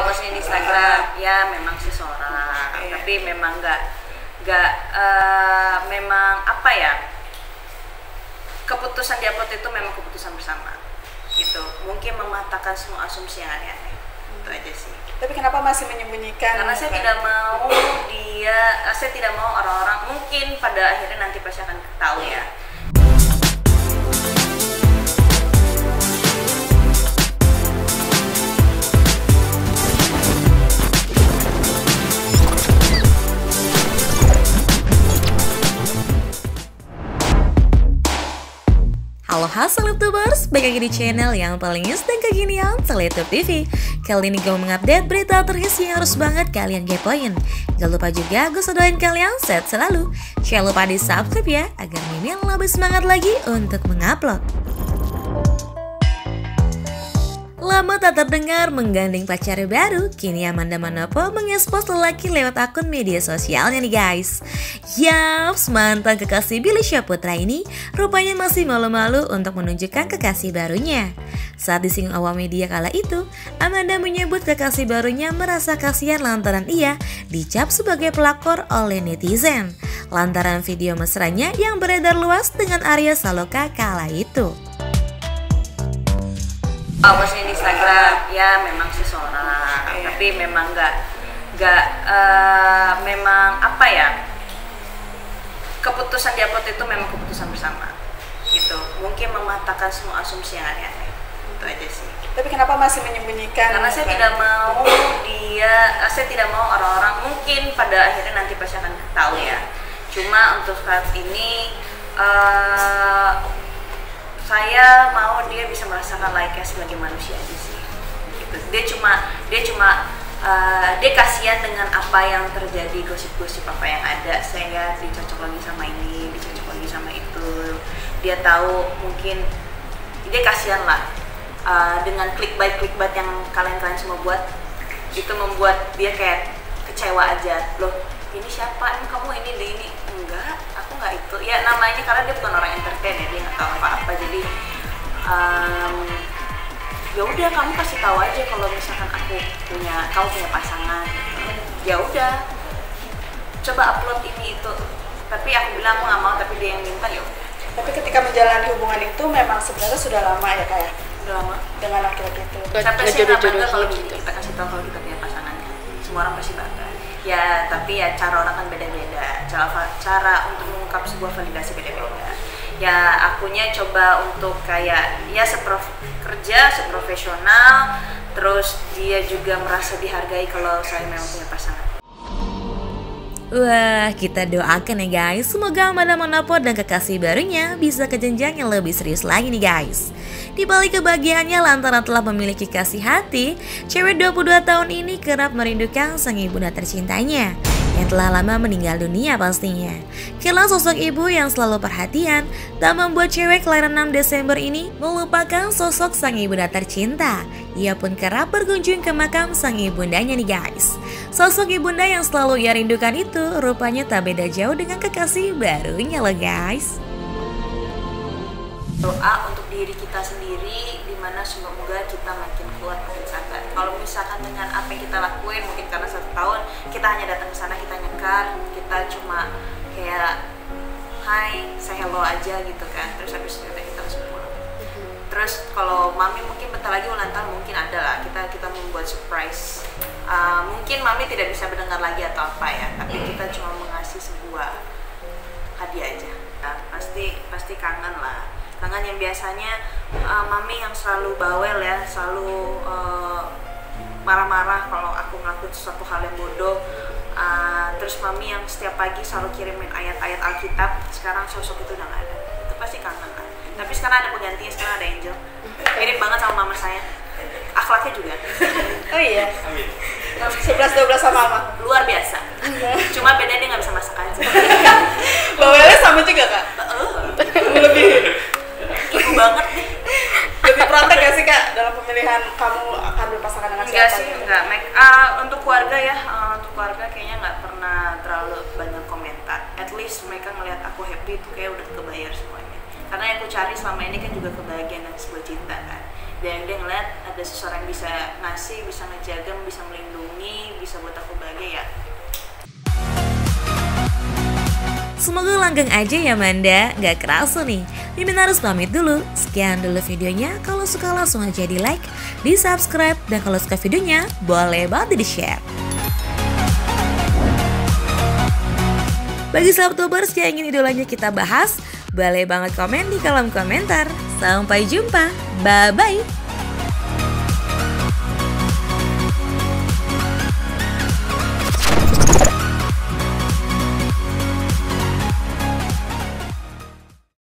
followersnya di Instagram, ya memang sih seorang, tapi memang nggak memang apa ya, keputusan di upload itu memang keputusan bersama gitu, mungkin mematahkan semua asumsi yang aneh-aneh itu aja sih. Tapi kenapa masih menyembunyikan? Karena saya tidak mau saya tidak mau orang-orang, mungkin pada akhirnya nanti pasti akan tahu ya. Halo SelebTubers, balik lagi di channel yang paling news dan kekinian, SelebTube TV. Kali ini gue mengupdate berita terhits yang harus banget kalian kepoin. Jangan lupa juga gue sedoain kalian sehat selalu. Jangan lupa di subscribe ya, agar Mimin lebih semangat lagi untuk mengupload. Lama tak terdengar menggandeng pacarnya baru, kini Amanda Manopo mengekspos lelaki lewat akun media sosialnya nih guys. Yaps, mantan kekasih Billy Syaputra ini rupanya masih malu-malu untuk menunjukkan kekasih barunya. Saat disinggung awak media kala itu, Amanda menyebut kekasih barunya merasa kasihan lantaran ia dicap sebagai pelakor oleh netizen lantaran video mesranya yang beredar luas dengan Arya Saloka kala itu. Followersnya di Instagram, ya memang sih seorang, tapi memang memang apa ya, keputusan di upload itu memang keputusan bersama gitu, mungkin mematahkan semua asumsi yang aneh-aneh itu aja sih. Tapi kenapa masih menyembunyikan? Karena saya tidak mau saya tidak mau orang-orang, mungkin pada akhirnya nanti pasti akan tahu ya. Cuma untuk saat ini saya mau dia bisa merasakan like-nya sebagai manusia aja sih. Gitu. Dia kasihan dengan apa yang terjadi, gosip-gosip apa yang ada. Saya dicocok lagi sama ini, dicocok lagi sama itu. Dia tahu mungkin dia kasihan lah dengan clickbait yang kalian semua buat. Itu membuat dia kayak kecewa aja. Loh, ini siapa? Emang kamu ini deh ini? Enggak, aku nggak itu. Ya namanya karena dia bukan orang entertain ya, dia nggak tahu apa-apa. Jadi ya udah kamu kasih tahu aja kalau misalkan kamu punya pasangan. Ya udah, coba upload ini itu. Tapi aku bilang aku nggak mau, tapi dia yang minta ya. Tapi ketika menjalani hubungan itu memang sebenarnya sudah lama ya kayak. Sudah lama dengan laki-laki itu. Sampai sih nggak bangga kalau kita kasih tahu kalau kita punya pasangannya. Semua orang pasti bangga. Ya, tapi ya cara orang kan beda-beda, cara untuk mengungkap sebuah validasi beda-beda. Ya, akunya coba untuk kayak ya seprofesional, terus dia juga merasa dihargai kalau saya memang punya pasangan. Wah, kita doakan ya guys, semoga Amanda Manopo dan kekasih barunya bisa ke jenjang yang lebih serius lagi nih guys. Di balik kebahagiaannya lantaran telah memiliki kasih hati, cewek 22 tahun ini kerap merindukan sang ibunda tercintanya yang telah lama meninggal dunia pastinya. Karena sosok ibu yang selalu perhatian, tak membuat cewek kelahiran 6 Desember ini melupakan sosok sang ibunda tercinta. Ia pun kerap berkunjung ke makam sang ibundanya nih guys. Sosok ibunda yang selalu ia rindukan itu rupanya tak beda jauh dengan kekasih barunya loh guys. Doa untuk diri kita sendiri, dimana semoga kita makin kuat, makin sabar. Kalau misalkan dengan apa yang kita lakuin, mungkin karena 1 tahun kita hanya datang ke sana, kita nyekar, kita cuma kayak hai, saya hello aja gitu kan. Terus habis itu kita harus pulang. Terus kalau mami mungkin bentar lagi ulang tahun, mungkin ada lah kita membuat surprise. Mungkin mami tidak bisa mendengar lagi atau apa ya, tapi kita cuma mengasih sebuah hadiah aja. Nah, pasti kangen lah. Kangen yang biasanya mami yang selalu bawel ya, selalu marah-marah kalau aku ngelakuin sesuatu hal yang bodoh. Terus mami yang setiap pagi selalu kirimin ayat-ayat Alkitab, sekarang sosok itu udah gak ada. Itu pasti kangen kan. Tapi sekarang ada penggantinya, sekarang ada Angel. Mirip banget sama mama saya. Akhlaknya juga. Oh iya. 11-12 sama mama. Luar biasa. Cuma bedanya dia gak bisa masak aja. Bawelnya sama juga Kak? Lebih ibu banget nih. Lebih praktek gak sih Kak dalam pemilihan kamu akan berpasangan dengan siapa? Enggak sih, enggak. Untuk keluarga ya, untuk keluarga kayaknya nggak pernah terlalu banyak komentar. At least mereka ngelihat aku happy itu kayak udah kebayar semuanya. Karena yang aku cari selama ini kan juga kebahagiaan dan sebuah cinta kan. dan dia ngeliat ada seseorang yang bisa ngasih, bisa ngejaga, bisa melindungi, bisa buat aku bahagia ya. Semoga langgeng aja ya Amanda, gak kerasa nih. Mimin harus pamit dulu, sekian dulu videonya. Kalau suka langsung aja di like, di subscribe, dan kalau suka videonya boleh banget di share. Bagi SelebTubers yang ingin idolanya kita bahas, boleh banget komen di kolom komentar. Sampai jumpa, bye-bye!